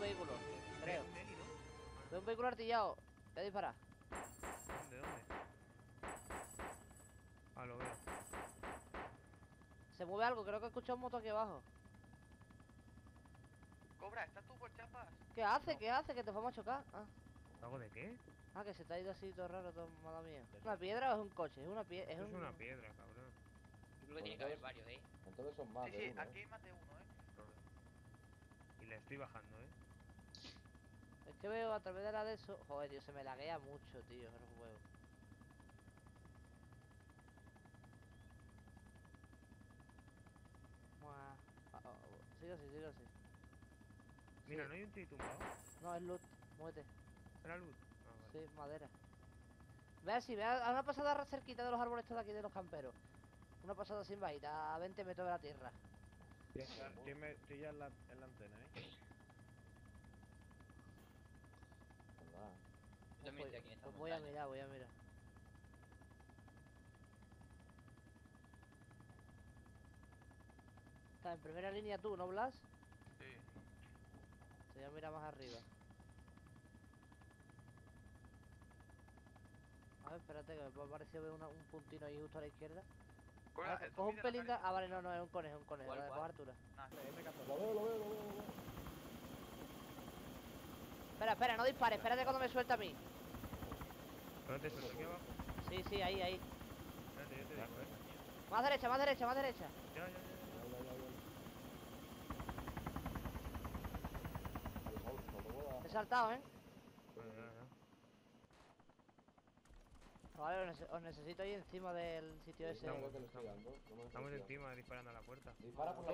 un vehículo, creo. De un vehículo artillado. Te dispara. ¿Dónde? ¿Dónde? Ah, lo veo. Se mueve algo, creo que he escuchado un moto aquí abajo. Cobra, ¿estás tú por chapas? ¿Qué hace? No. ¿Qué hace? Que te vamos a chocar. Ah. ¿Algo de qué? Ah, que se te ha ido así todo raro, todo mala mía. ¿Es una piedra o es un coche? Es una piedra. Es una piedra, cabrón. Yo creo que tiene que haber varios, ¿eh? Entonces son más. Sí, sí, aquí hay más de uno, ¿eh? Y le estoy bajando, ¿eh? Es que veo a través de la de eso. Joder, tío, se me laguea mucho, tío, en el juego. Mua. Sigo así, sigo así. Mira, sí. ¿No hay un titumbado? No, es loot. Muévete. ¿Era loot? Ah, vale. Sí, madera. Ve así, ve a una pasada cerquita de los árboles todos aquí de los camperos. Una pasada sin vaina, a 20 metros de la tierra. Estoy ya en la antena, ¿eh? Pues voy a mirar, voy a mirar. Está en primera línea tú, ¿no, Blas? Sí. Te voy a mirar más arriba. A ver, espérate, que me parece ver un puntino ahí justo a la izquierda. Coge un pelín. Ah, vale, no, no, es un conejo, un conejo. Vale, coge Artura. Lo veo. Espera, no dispares, espérate cuando me suelta a mí. ¿Pero te suelta aquí abajo? Sí, ahí. Espérate, yo te digo, ¿eh? Más derecha. Ya. He saltado, ¿eh? Vale, os necesito ahí encima del sitio ese. Estamos encima disparando a la puerta. Dispara por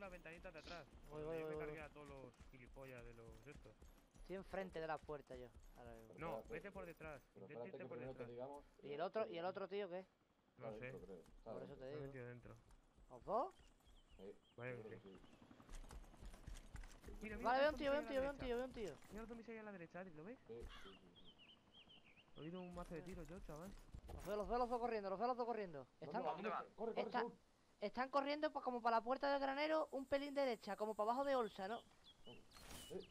la ventanita de atrás. Voy. Me cargué a todos los gilipollas de los estos. Estoy enfrente de la puerta yo. No, vete por detrás. Vete por detrás. ¿Y el otro tío qué? No sé. Por eso te digo. ¿Los dos? Sí. Vale, veo un tío. Mira los miseria a la derecha, ¿lo veis? Sí. He oído un mazo de tiros yo, chaval. Los veo corriendo. Están corriendo como para la puerta del granero, un pelín derecha, como para abajo de Olsa, ¿no?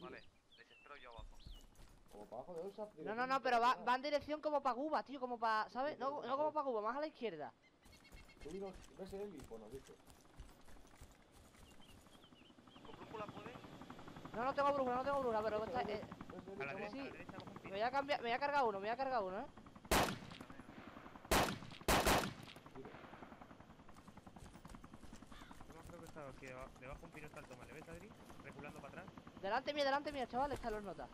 Vale, les espero yo abajo. Como para abajo de Olsa. No, pero va en dirección como para Cuba, tío, como para, ¿sabes? No como para Cuba, más a la izquierda. Tú ves el helipo, ¿no? ¿Viste? ¿Con brújula puedes? No tengo brújula, pero está... A la derecha, sí. Me voy a cargar uno, ¿eh? No creo que está aquí debajo un pino salto, ¿vale? ¿Ves, Adri? Reculando para atrás. Delante mía, chaval, están los notas.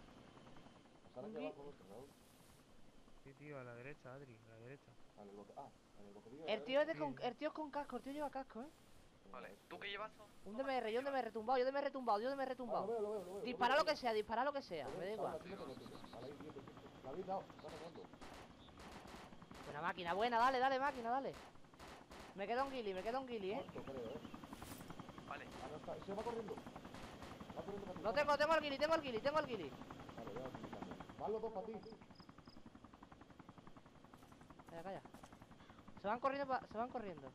Sí, tío, a la derecha, Adri, a la derecha. El tío es con casco, el tío lleva casco, ¿eh? Vale, ¿tú qué llevas? Un DMR, yo DMR tumbado. Lo veo. Dispara lo que sea, me da igual. Buena máquina, dale. Me queda un ghillie, ¿eh? Vale. Se va corriendo. No tengo el ghillie. Vale, van los dos para ti. Calla. Se van corriendo.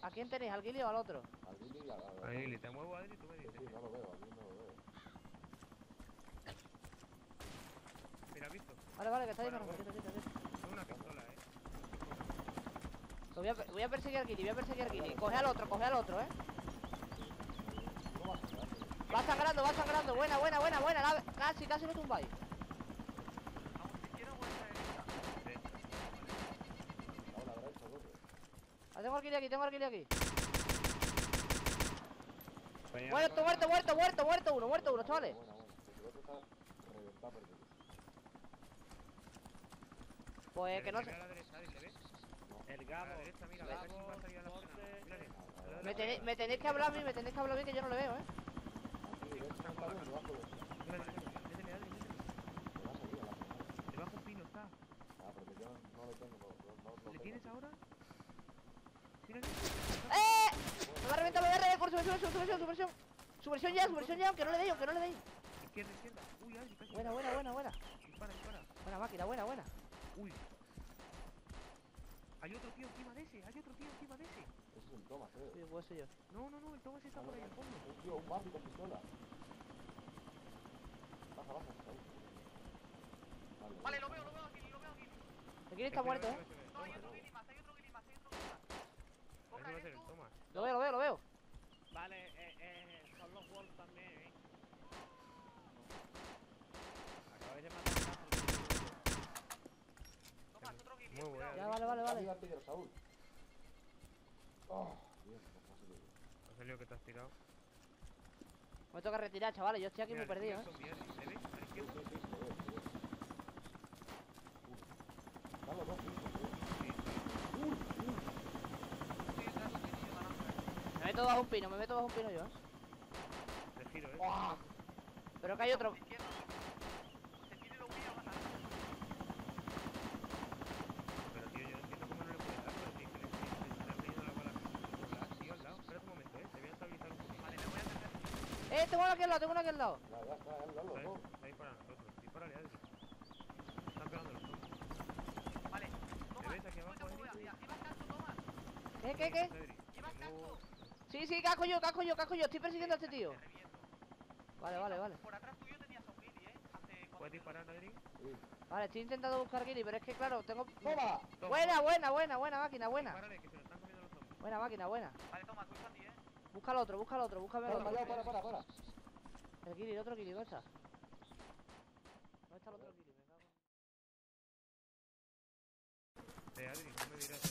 ¿A quién tenéis? ¿Al ghillie o al otro? Al ghillie y al ghillie. Te muevo, Adri, tú me dices. Sí, no lo veo. Mira, visto. Vale, que está ahí. Tengo una pistola, eh. Voy a perseguir al ghillie. Coge al otro, eh. Va sangrando. Buena. Casi lo tumbáis. Tengo al ghillie aquí. Muerto uno, chavales. Pues que no sé. El gabo. Me tenéis que hablar bien que yo no le veo, eh. Debajo un pino está. Ah, porque yo no lo tengo. ¿Le tienes ahora? Me va a reventar, su versión ya, que no le deis. Izquierda. Uy, ahí, casi. Buena. Dispara. Buena máquina. Uy. Hay otro tío encima de ese. un toma, creo. Sí, voy a sellar. No, el toma sí está por ahí al fondo. Es tío, un barco con pistola. Baja, está ahí. Vale, lo veo aquí. Aquí está muerto, ¿eh? No, hay otro guilly más. Coge, eres tú. Lo veo. Vale, son los wolves también, ¿eh? Acabáis de matar a... Toma, otro guilly. Muy bueno. Ya, vale. Ahí va Pedro, Saúl. Oh, Dios, no sé lo que te has tirado. Me toca retirar, chavales, yo estoy aquí. Mira, muy perdido, ¿eh? Me meto bajo un pino yo, ¿eh? Te giro, ¿eh? ¡Oh! Pero que hay otro. Pero tío, yo no entiendo cómo no le puedes dar, pero tío, que le ha venido la bala así al lado. Espera un momento, ¿eh? Te voy a estabilizar un poco. Vale, le voy a atender. Tengo una aquí al lado. Ya está, al lado. Está disparando nosotros. Disparale, Adri. Están pegando los dos. Vale, toma. ¿Te ves aquí abajo, Adri? ¿Llevas casco, Tomás? ¿Qué? ¿Llevas casco? Sí, casco yo, estoy persiguiendo a este tío. Vale. Por atrás tuyo tenías un guiri, ¿eh? ¿Puedes disparar, Adri? Vale, estoy intentando buscar guiri, pero es que claro, tengo... ¡Toma! Buena máquina. Párale, que se lo están comiendo los zombies. Buena. Vale, toma, tú estás a ti, ¿eh? Busca al otro, búscame otro. Para. El otro guiri, ¿dónde está? ¿Dónde está el otro guiri? Venga, Adri, no me dirás.